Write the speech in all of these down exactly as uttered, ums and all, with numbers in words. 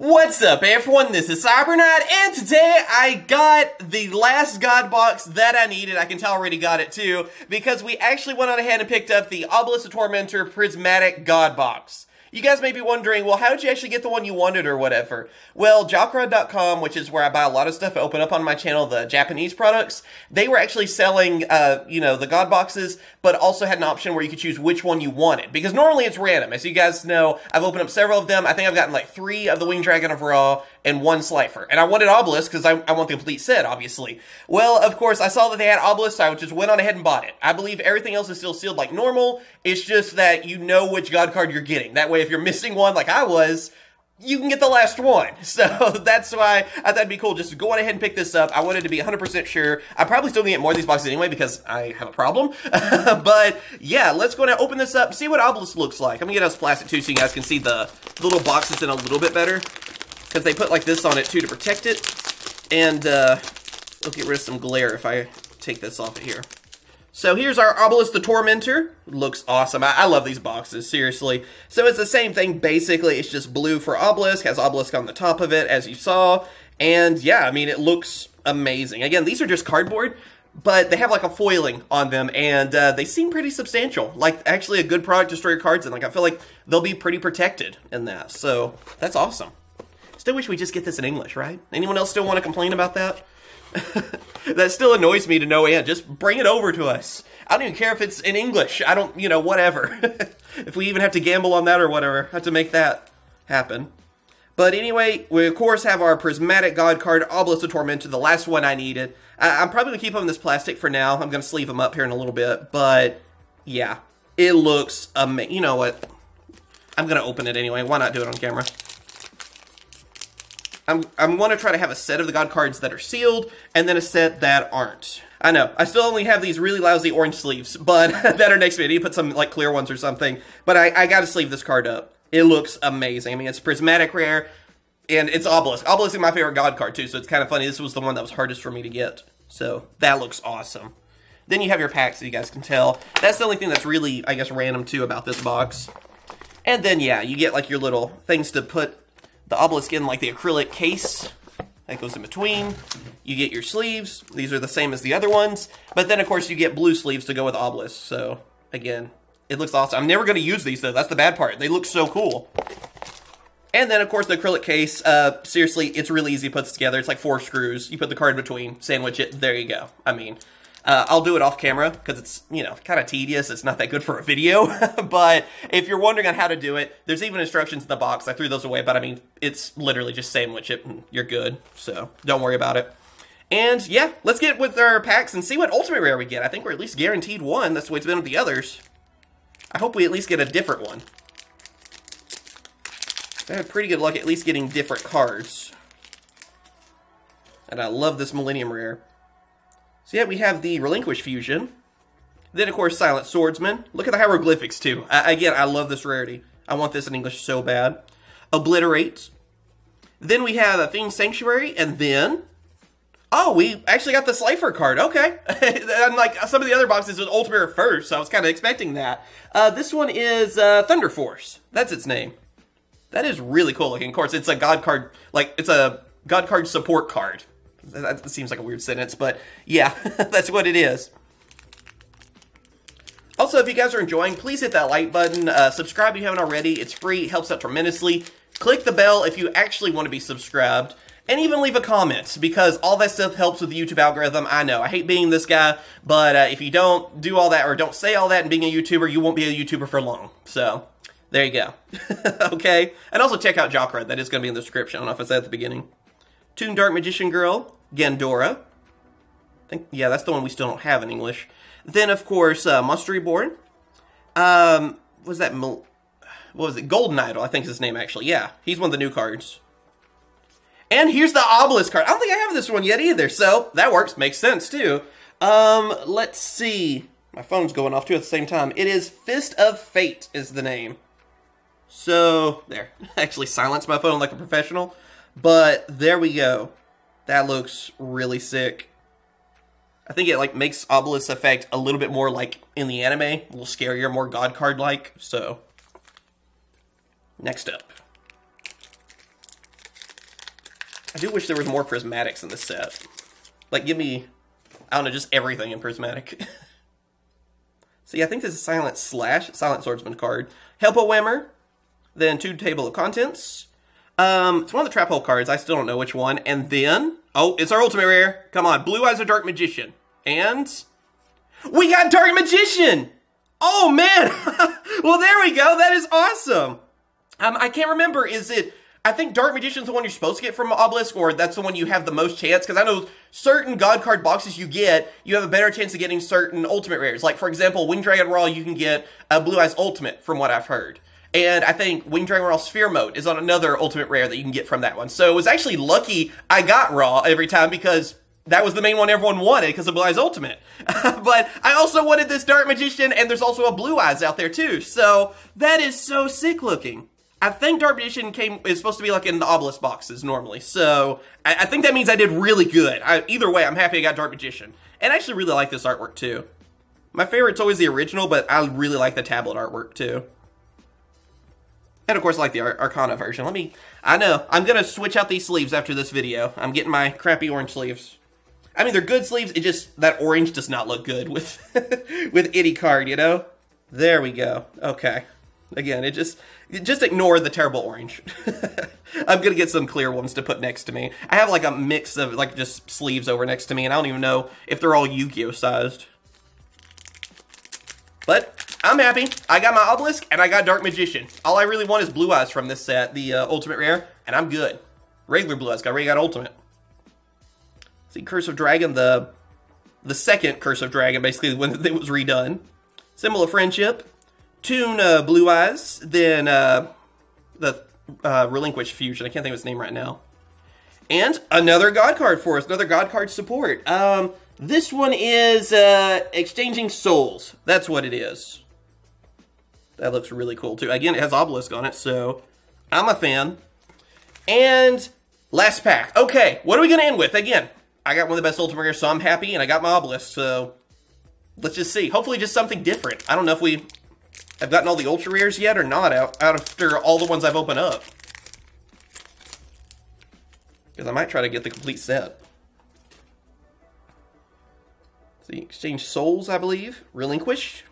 What's up everyone, this is Cyberknight, and today I got the last God Box that I needed. I can tell I already got it too, because we actually went on ahead and picked up the Obelisk the Tormentor Prismatic God Box. You guys may be wondering, well, how did you actually get the one you wanted or whatever? Well, Jakarade dot com, which is where I buy a lot of stuff, I open up on my channel the Japanese products, they were actually selling, uh, you know, the God Boxes, but also had an option where you could choose which one you wanted. Because normally it's random. As you guys know, I've opened up several of them. I think I've gotten like three of the Winged Dragon of Ra and one Slifer. And I wanted Obelisk because I, I want the complete set, obviously. Well, of course, I saw that they had Obelisk, so I just went on ahead and bought it. I believe everything else is still sealed like normal. It's just that you know which God card you're getting. That way, if you're missing one like I was, you can get the last one. So that's why I thought it'd be cool just to go on ahead and pick this up. I wanted to be one hundred percent sure. I'm probably still gonna get more of these boxes anyway because I have a problem. But yeah, let's go ahead and open this up, see what Obelisk looks like. I'm gonna get us plastic too so you guys can see the little boxes in a little bit better, because they put like this on it too to protect it. And uh, let's get rid of some glare if I take this off of here. So here's our Obelisk the Tormentor. Looks awesome. I, I love these boxes, seriously. So it's the same thing, basically. It's just blue for Obelisk, has Obelisk on the top of it, as you saw. And yeah, I mean, it looks amazing. Again, these are just cardboard, but they have like a foiling on them, and uh, they seem pretty substantial. Like, actually a good product to store your cards in. Like, I feel like they'll be pretty protected in that. So that's awesome. Still wish we just get this in English, right? Anyone else still want to complain about that? That still annoys me to no end. Just bring it over to us. I don't even care if it's in English. I don't, you know, whatever. If we even have to gamble on that or whatever, have to make that happen. But anyway, we of course have our Prismatic God card, Obelisk the Tormentor, the last one I needed. I I'm probably going to keep them in this plastic for now. I'm going to sleeve them up here in a little bit. But yeah, it looks amazing. You know what? I'm going to open it anyway. Why not do it on camera? I'm, I'm going to try to have a set of the God cards that are sealed, and then a set that aren't. I know, I still only have these really lousy orange sleeves, but that are next to me. I need to put some like clear ones or something, but I, I got to sleeve this card up. It looks amazing. I mean, it's Prismatic Rare, and it's Obelisk. Obelisk is my favorite God card, too, so it's kind of funny. This was the one that was hardest for me to get, so that looks awesome. Then you have your packs, so you guys can tell. That's the only thing that's really, I guess, random, too, about this box. And then, yeah, you get like your little things to put the Obelisk in, like the acrylic case that goes in between. You get your sleeves. These are the same as the other ones. But then, of course, you get blue sleeves to go with Obelisk. So, again, it looks awesome. I'm never going to use these, though. That's the bad part. They look so cool. And then, of course, the acrylic case. Uh, seriously, it's really easy to put this together. It's like four screws. You put the card in between, sandwich it. There you go. I mean, uh, I'll do it off camera because it's, you know, kind of tedious. It's not that good for a video. But if you're wondering on how to do it, there's even instructions in the box. I threw those away, but I mean, it's literally just sandwich it and you're good. So don't worry about it. And yeah, let's get with our packs and see what Ultimate Rare we get. I think we're at least guaranteed one. That's the way it's been with the others. I hope we at least get a different one. I had pretty good luck at least getting different cards. And I love this Millennium Rare. So yeah, we have the Relinquished Fusion. Then, of course, Silent Swordsman. Look at the hieroglyphics, too. I, again, I love this rarity. I want this in English so bad. Obliterate. Then we have a Fiend Sanctuary, and then... oh, we actually got the Slifer card. Okay. Unlike some of the other boxes, was Ultimate Rare first, so I was kind of expecting that. Uh, this one is uh, Thunder Force. That's its name. That is really cool looking. Of course, it's a God card, like, it's a God card support card. That seems like a weird sentence, but yeah, that's what it is. Also, if you guys are enjoying, please hit that like button. Uh, subscribe if you haven't already. It's free. It helps out tremendously. Click the bell if you actually want to be subscribed. And even leave a comment, because all that stuff helps with the YouTube algorithm. I know, I hate being this guy, but uh, if you don't do all that, or don't say all that and being a YouTuber, you won't be a YouTuber for long. So, there you go. Okay? And also check out Jakarade. That is going to be in the description. I don't know if I said at the beginning. Toon Dark Magician Girl, Gandora. I think, yeah, that's the one we still don't have in English. Then, of course, uh, Monster Reborn. Um, what was that? What was it? Golden Idol, I think is his name, actually. Yeah, he's one of the new cards. And here's the Obelisk card. I don't think I have this one yet either, so that works. Makes sense, too. Um, let's see. My phone's going off, too, at the same time. It is Fist of Fate is the name. So, there. I actually silenced my phone like a professional. But there we go. That looks really sick. I think it like makes Obelisk effect a little bit more like in the anime, a little scarier, more God card like. So next up, I do wish there was more prismatics in this set. Like, give me, I don't know, just everything in prismatic. So yeah, I think this is Silent Slash, Silent Swordsman card. Help a Whammer, then two Table of Contents. Um, it's one of the trap hole cards, I still don't know which one. And then, oh, it's our ultimate rare. Come on, Blue Eyes or Dark Magician. And we got Dark Magician! Oh man! Well, there we go, that is awesome! Um, I can't remember, is it, I think Dark Magician's the one you're supposed to get from Obelisk, or that's the one you have the most chance, because I know certain God card boxes you get, you have a better chance of getting certain ultimate rares. Like, for example, Winged Dragon of Ra, you can get a Blue Eyes Ultimate, from what I've heard. And I think Winged Dragon of Ra Sphere Mode is on another ultimate rare that you can get from that one. So it was actually lucky I got Ra every time, because that was the main one everyone wanted, because of Blue Eyes Ultimate. But I also wanted this Dark Magician, and there's also a Blue Eyes out there too, so that is so sick looking. I think Dark Magician came, is supposed to be like in the Obelisk boxes normally, so I, I think that means I did really good. I, either way, I'm happy I got Dark Magician. And I actually really like this artwork too. My favorite's always the original, but I really like the tablet artwork too. And of course I like the Ar Arcana version. Let me, I know, I'm gonna switch out these sleeves after this video. I'm getting my crappy orange sleeves. I mean, they're good sleeves, it just, that orange does not look good with, with any card, you know? There we go, okay. Again, it just, just ignore the terrible orange. I'm gonna get some clear ones to put next to me. I have like a mix of like just sleeves over next to me, and I don't even know if they're all Yu-Gi-Oh sized. But I'm happy. I got my Obelisk and I got Dark Magician. All I really want is Blue Eyes from this set, the uh, ultimate rare, and I'm good. Regular Blue Eyes, I already got ultimate. See, Curse of Dragon, the the second Curse of Dragon, basically when it was redone. Symbol of Friendship. Toon uh, Blue Eyes, then uh, the uh, Relinquished Fusion. I can't think of its name right now. And another God card for us, another God card support. Um, this one is uh, Exchanging Souls. That's what it is. That looks really cool too. Again, it has Obelisk on it, so I'm a fan. And last pack. Okay, what are we going to end with? Again, I got one of the best ultimate rares, so I'm happy, and I got my Obelisk, so let's just see. Hopefully just something different. I don't know if we... I've gotten all the ultra rares yet or not out, out after all the ones I've opened up. Because I might try to get the complete set. See, Exchange Souls, I believe. Relinquish.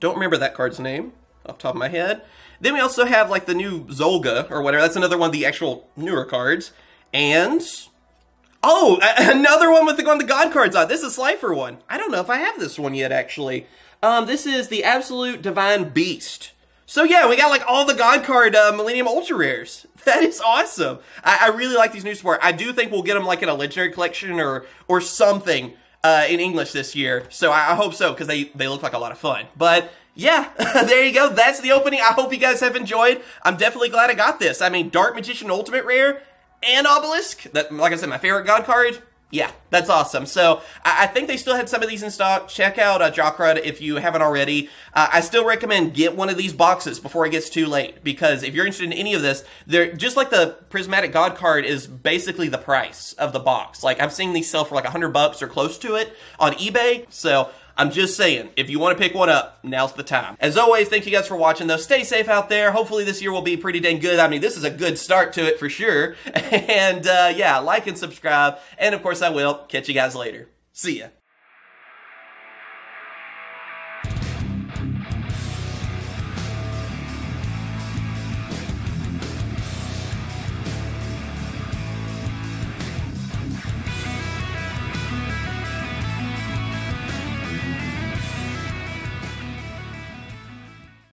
Don't remember that card's name off the top of my head. Then we also have like the new Zolga or whatever. That's another one of the actual newer cards. And... oh, another one with the, one the God cards on. This is a Slifer one. I don't know if I have this one yet, actually. Um, this is the Absolute Divine Beast. So yeah, we got like all the God card uh, Millennium Ultra Rares. That is awesome. I, I really like these new support. I do think we'll get them like in a Legendary Collection or or something uh, in English this year. So I, I hope so, because they, they look like a lot of fun. But yeah, there you go. That's the opening. I hope you guys have enjoyed. I'm definitely glad I got this. I mean, Dark Magician Ultimate Rare and Obelisk. That, like I said, my favorite God card. Yeah, that's awesome. So I, I think they still had some of these in stock. Check out uh, Jakarade if you haven't already. Uh, I still recommend get one of these boxes before it gets too late, because if you're interested in any of this, they're just like the Prismatic God card is basically the price of the box. Like I've seen these sell for like a hundred bucks or close to it on eBay. So I'm just saying, if you want to pick one up, now's the time. As always, thank you guys for watching though. Stay safe out there. Hopefully this year will be pretty dang good. I mean, this is a good start to it for sure. And uh, yeah, like and subscribe. And of course I will catch you guys later. See ya.